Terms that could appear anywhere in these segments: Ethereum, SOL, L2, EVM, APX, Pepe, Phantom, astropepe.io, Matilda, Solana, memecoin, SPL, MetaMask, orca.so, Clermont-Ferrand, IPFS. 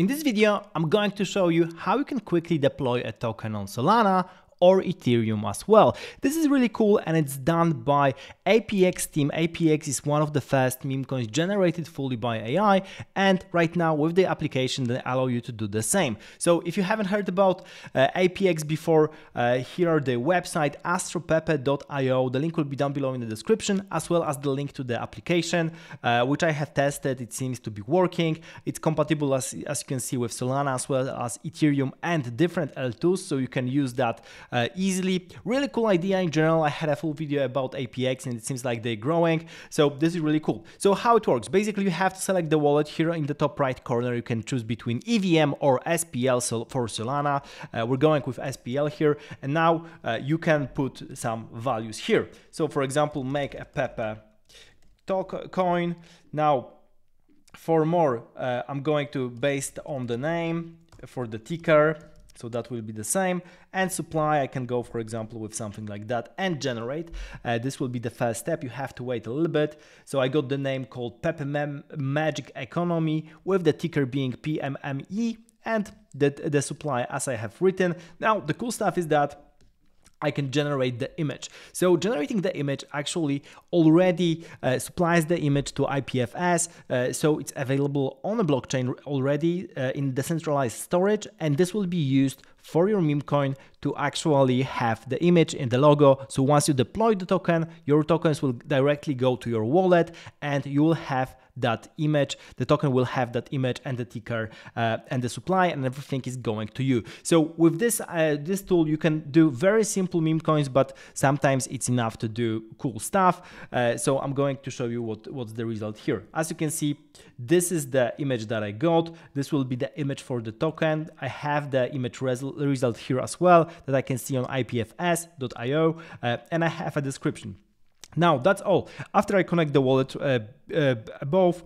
In this video, I'm going to show you how you can quickly deploy a token on Solana or Ethereum as well. This is really cool and it's done by APX team. APX is one of the first meme coins generated fully by AI, and right now with the application they allow you to do the same. So if you haven't heard about APX before, here are the website astropepe.io. The link will be down below in the description, as well as the link to the application, which I have tested. It seems to be working. It's compatible as you can see with Solana as well as Ethereum and different L2s, so you can use that easily. Really cool idea in general. I had a full video about APX and it seems like they're growing, so this is really cool. So how it works, basically you have to select the wallet. Here in the top right corner you can choose between EVM or SPL for Solana. We're going with SPL here, and now you can put some values here. So for example, make a Pepe coin. Now for more, I'm going to based on the name for the ticker, so that will be the same, and supply I can go for example with something like that and generate. This will be the first step. You have to wait a little bit. So I got the name called Pepe Magic Economy with the ticker being PMME and the supply as I have written. Now the cool stuff is that I can generate the image. So generating the image actually already supplies the image to IPFS, so it's available on the blockchain already in decentralized storage, and this will be used for your meme coin to actually have the image and the logo. So once you deploy the token, your tokens will directly go to your wallet and you will have that image. The token will have that image and the ticker and the supply, and everything is going to you. So with this this tool you can do very simple meme coins, but sometimes it's enough to do cool stuff. So I'm going to show you what's the result here. As you can see, this is the image that I got. This will be the image for the token. I have the image result here as well that I can see on IPFS.io, and I have a description. Now that's all. After I connect the wallet above,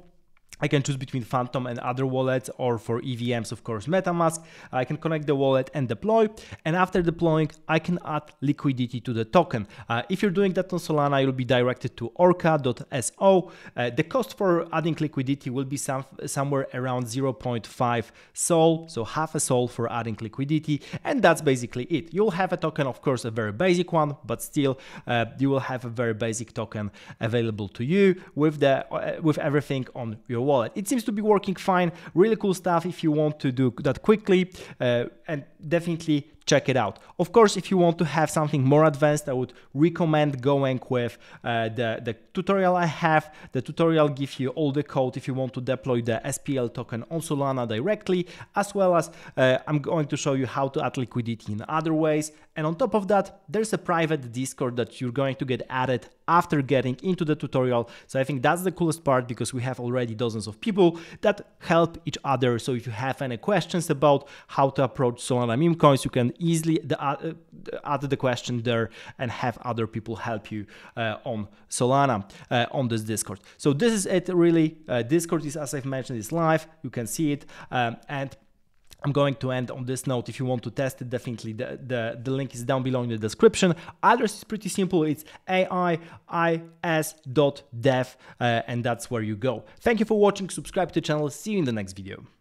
I can choose between Phantom and other wallets, or for EVMs, of course, MetaMask. I can connect the wallet and deploy. And after deploying, I can add liquidity to the token. If you're doing that on Solana, you'll be directed to orca.so. The cost for adding liquidity will be somewhere around 0.5 SOL, so half a SOL for adding liquidity. And that's basically it. You'll have a token, of course, a very basic one, but still you will have a very basic token available to you with everything on your wallet. It seems to be working fine. Really cool stuff if you want to do that quickly, and definitely check it out. Of course, if you want to have something more advanced, I would recommend going with the tutorial I have. The tutorial gives you all the code if you want to deploy the SPL token on Solana directly, as well as I'm going to show you how to add liquidity in other ways. And on top of that, there's a private Discord that you're going to get added after getting into the tutorial. So I think that's the coolest part, because we have already dozens of people that help each other. So if you have any questions about how to approach Solana meme coins, you can easily add the question there and have other people help you on Solana on this Discord. So this is it really. Discord is, as I've mentioned, is live. You can see it, and I'm going to end on this note. If you want to test it, definitely the link is down below in the description. Address is pretty simple. It's aiis.dev, and that's where you go. Thank you for watching. Subscribe to the channel. See you in the next video.